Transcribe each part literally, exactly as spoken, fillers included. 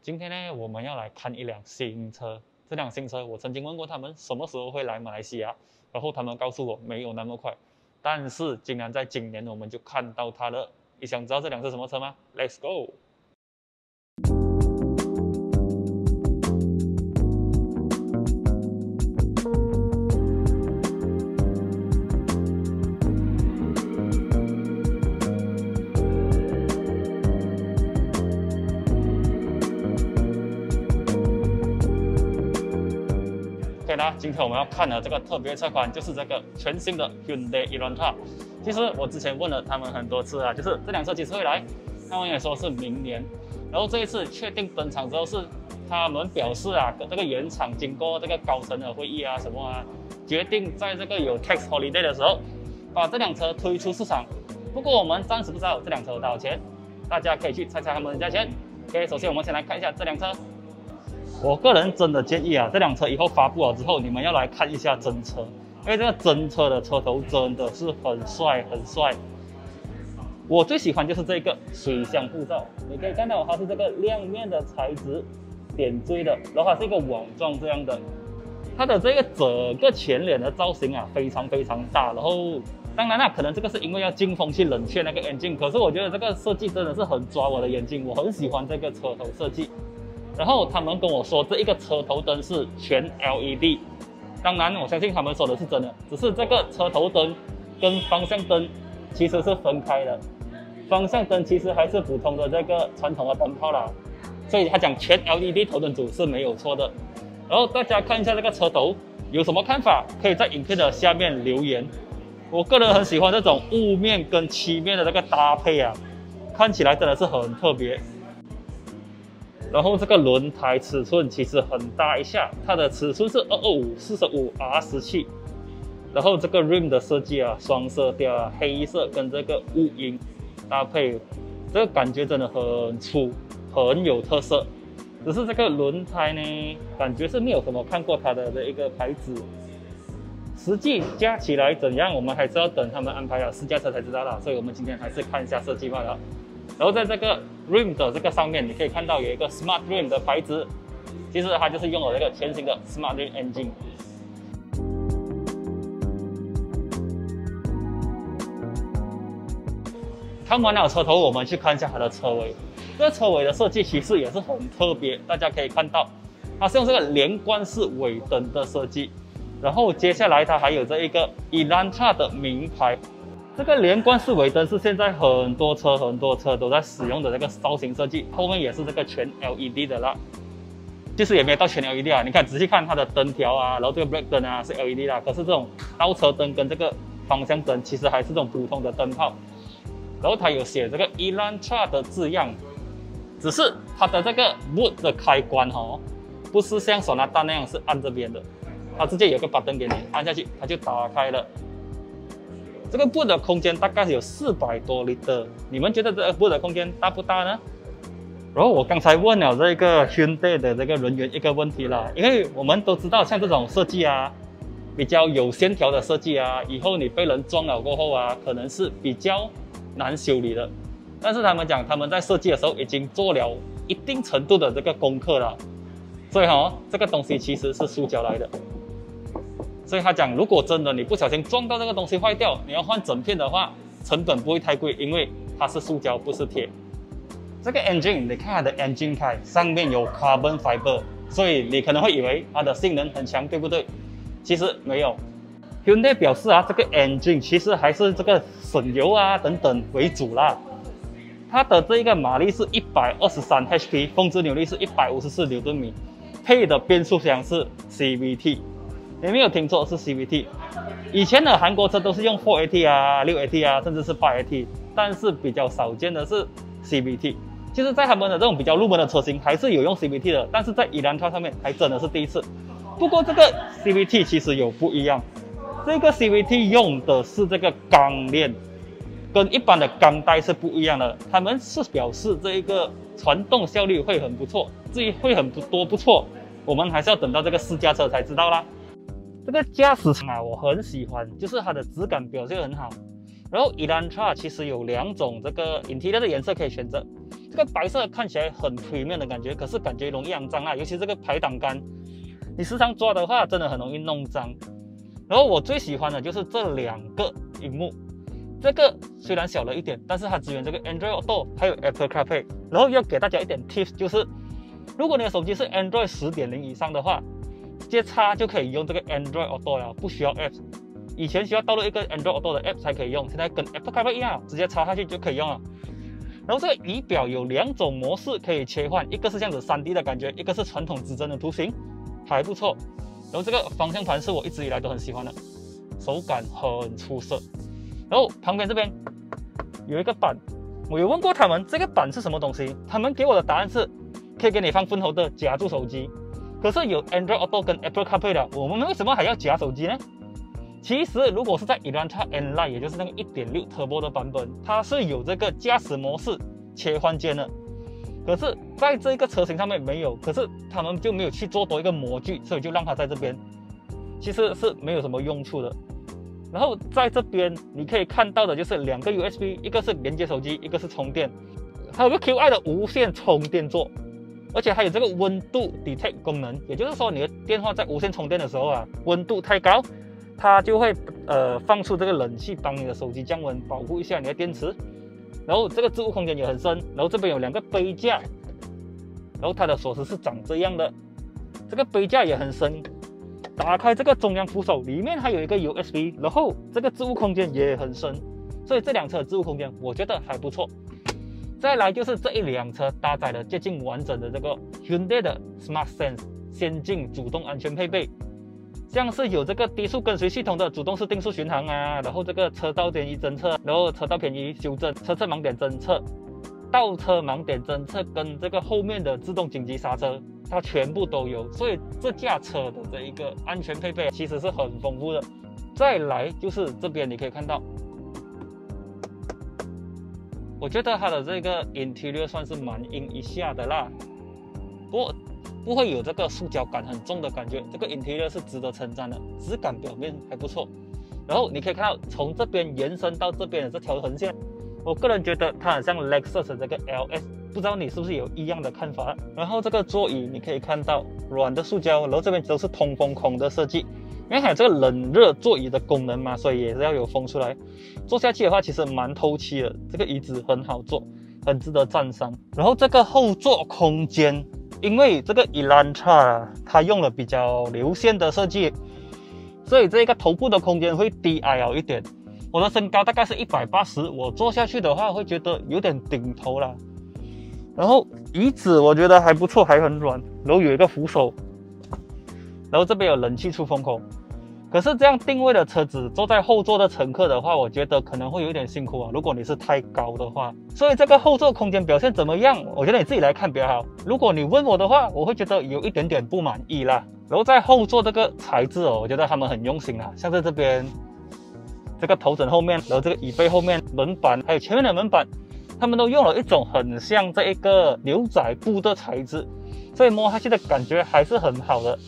今天呢，我们要来看一辆新车。这辆新车，我曾经问过他们什么时候会来马来西亚，然后他们告诉我没有那么快。但是竟然在今年我们就看到它了。你想知道这辆是什么车吗 ？Let's go！ 对啦，今天我们要看的这个特别车款就是这个全新的 Hyundai Elantra。其实我之前问了他们很多次啊，就是这辆车几时会来，他们也说是明年。然后这一次确定登场之后，是他们表示啊，这个原厂经过这个高层的会议啊什么啊，决定在这个有 tax holiday 的时候，把这辆车推出市场。不过我们暂时不知道这辆车有多少钱，大家可以去猜猜他们的价钱。OK， 首先我们先来看一下这辆车。 我个人真的建议啊，这辆车以后发布了之后，你们要来看一下真车，因为这个真车的车头真的是很帅很帅。我最喜欢就是这个水箱护罩，你可以看到它是这个亮面的材质点缀的，然后它是一个网状这样的。它的这个整个前脸的造型啊，非常非常大。然后当然啦、啊，可能这个是因为要进风去冷却那个眼镜，可是我觉得这个设计真的是很抓我的眼睛，我很喜欢这个车头设计。 然后他们跟我说，这一个车头灯是全 L E D， 当然我相信他们说的是真的，只是这个车头灯跟方向灯其实是分开的，方向灯其实还是普通的这个传统的灯泡啦，所以他讲全 L E D 头灯组是没有错的。然后大家看一下这个车头有什么看法，可以在影片的下面留言。我个人很喜欢这种雾面跟漆面的这个搭配啊，看起来真的是很特别。 然后这个轮胎尺寸其实很大一下，它的尺寸是二二五 四五 R 十七。然后这个 rim 的设计啊，双色调啊，黑色跟这个雾银搭配，这个感觉真的很粗，很有特色。只是这个轮胎呢，感觉是没有什么看过它的这一个牌子。实际加起来怎样，我们还是要等他们安排了试驾车才知道啦。所以我们今天还是看一下设计罢了。 然后在这个 rim 的这个上面，你可以看到有一个 Smart Rim 的牌子，其实它就是用了这个全新的 Smart Rim Engine。看完了车头，我们去看一下它的车尾。这个车尾的设计其实也是很特别，大家可以看到，它是用这个连贯式尾灯的设计。然后接下来它还有这一个 Elantra 的名牌。 这个连贯式尾灯是现在很多车很多车都在使用的这个造型设计，后面也是这个全 L E D 的啦。其实也没有到全 L E D 啊，你看仔细看它的灯条啊，然后这个 brake 灯啊是 L E D 啦，可是这种倒车灯跟这个方向灯其实还是这种普通的灯泡。然后它有写这个 Elantra 的字样，只是它的这个 boot 的开关哦，不是像Sonata那样是按这边的，它直接有个button给你按下去，它就打开了。 这个boot的空间大概有四百多 liter， 你们觉得这个boot的空间大不大呢？然后我刚才问了这个 Hyundai 的这个人员一个问题啦，因为我们都知道像这种设计啊，比较有线条的设计啊，以后你被人撞了过后啊，可能是比较难修理的。但是他们讲他们在设计的时候已经做了一定程度的这个功课了，所以哦，这个东西其实是塑胶来的。 所以他讲，如果真的你不小心撞到这个东西坏掉，你要换整片的话，成本不会太贵，因为它是塑胶不是铁。这个 engine， 你看它的 engine 开上面有 carbon fiber， 所以你可能会以为它的性能很强，对不对？其实没有。Hyundai 表示啊，这个 engine 其实还是这个省油啊等等为主啦。它的这一个马力是一百二十三 H P， 峰值扭力是一百五十四牛顿米，配的变速箱是 C V T。 你没有听错，是 C V T。以前的韩国车都是用 四 A T 啊、六 A T 啊，甚至是 八 A T， 但是比较少见的是 C V T。其实，在他们的这种比较入门的车型，还是有用 C V T 的，但是在Elantra上面还真的是第一次。不过，这个 C V T 其实有不一样，这个 C V T 用的是这个钢链，跟一般的钢带是不一样的。他们是表示这一个传动效率会很不错，至于会很多不错，我们还是要等到这个试驾车才知道啦。 这个驾驶舱啊，我很喜欢，就是它的质感表现很好。然后 Elantra 其实有两种这个interior的颜色可以选择，这个白色看起来很 premium 的感觉，可是感觉容易肮脏啊，尤其这个排挡杆，你时常抓的话，真的很容易弄脏。然后我最喜欢的就是这两个屏幕，这个虽然小了一点，但是它支援这个 Android Auto 还有 Apple CarPlay。然后要给大家一点 tips， 就是如果你的手机是 Android 十点零 以上的话，直接插就可以用这个 Android Auto 了，不需要 Apps。 以前需要导入一个 Android Auto 的 App 才可以用，现在跟 Apple CarPlay 一样，直接插下去就可以用了。然后这个仪表有两种模式可以切换，一个是这样子 三 D 的感觉，一个是传统指针的图形，还不错。然后这个方向盘是我一直以来都很喜欢的，手感很出色。然后旁边这边有一个板，我有问过他们这个板是什么东西，他们给我的答案是可以给你放分头的夹住手机。可是有 Android Auto 跟 Apple CarPlay 了，我们为什么还要夹手机呢？其实如果是在 Elantra N Line， 也就是那个 一点六 Turbo 的版本，它是有这个驾驶模式切换键的。可是在这个车型上面没有，可是他们就没有去做多一个模具，所以就让它在这边，其实是没有什么用处的。然后在这边你可以看到的就是两个 U S B， 一个是连接手机，一个是充电，还有个 Qi 的无线充电座，而且还有这个温度 detect 功能，也就是说你的电话在无线充电的时候啊，温度太高，它就会呃放出这个冷气帮你的手机降温，保护一下你的电池。然后这个置物空间也很深，然后这边有两个杯架，然后它的锁匙是长这样的，这个杯架也很深。打开这个中央扶手，里面还有一个 U S B， 然后这个置物空间也很深，所以这辆车的置物空间我觉得还不错。再来就是这一辆车搭载了接近完整的这个 Hyundai 的 Smart Sense 先进主动安全配备，像是有这个低速跟随系统的主动式定速巡航啊，然后这个车道偏移侦测，然后车道偏移修正、车侧盲点侦测、倒车盲点侦测跟这个后面的自动紧急刹车，它全部都有，所以这架车的这一个安全配备其实是很丰富的。再来就是这边你可以看到，我觉得它的这个 interior 算是蛮硬一下的啦，不过不会有这个塑胶感很重的感觉，这个 interior 是值得称赞的，质感表面还不错。然后你可以看到从这边延伸到这边的这条横线，我个人觉得它很像 Lexus 的这个 L S， 不知道你是不是有一样的看法。然后这个座椅你可以看到软的塑胶，然后这边都是通风孔的设计，因为还有这个冷热座椅的功能嘛，所以也是要有风出来。坐下去的话其实蛮透气的，这个椅子很好坐，很值得赞赏。然后这个后座空间，因为这个 Elantra 它用了比较流线的设计，所以这个头部的空间会低矮了一点。我的身高大概是一百八十，我坐下去的话会觉得有点顶头啦。然后椅子我觉得还不错，还很软，然后有一个扶手，然后这边有冷气出风口。可是这样定位的车子坐在后座的乘客的话，我觉得可能会有点辛苦啊，如果你是太高的话。所以这个后座空间表现怎么样，我觉得你自己来看比较好，如果你问我的话，我会觉得有一点点不满意啦。然后在后座这个材质哦，我觉得他们很用心啊，像在这边这个头枕后面，然后这个椅背后面，门板还有前面的门板，他们都用了一种很像这一个牛仔布的材质，所以摸下去的感觉还是很好的。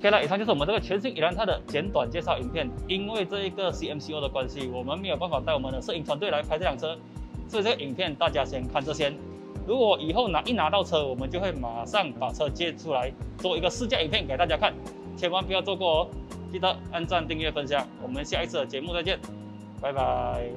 OK 了，以上就是我们这个全新Elantra的简短介绍影片。因为这一个 C M C O 的关系，我们没有办法带我们的摄影团队来拍这辆车，所以这个影片大家先看这些。如果以后拿一拿到车，我们就会马上把车借出来做一个试驾影片给大家看，千万不要错过哦！记得按赞、订阅、分享，我们下一次的节目再见，拜拜。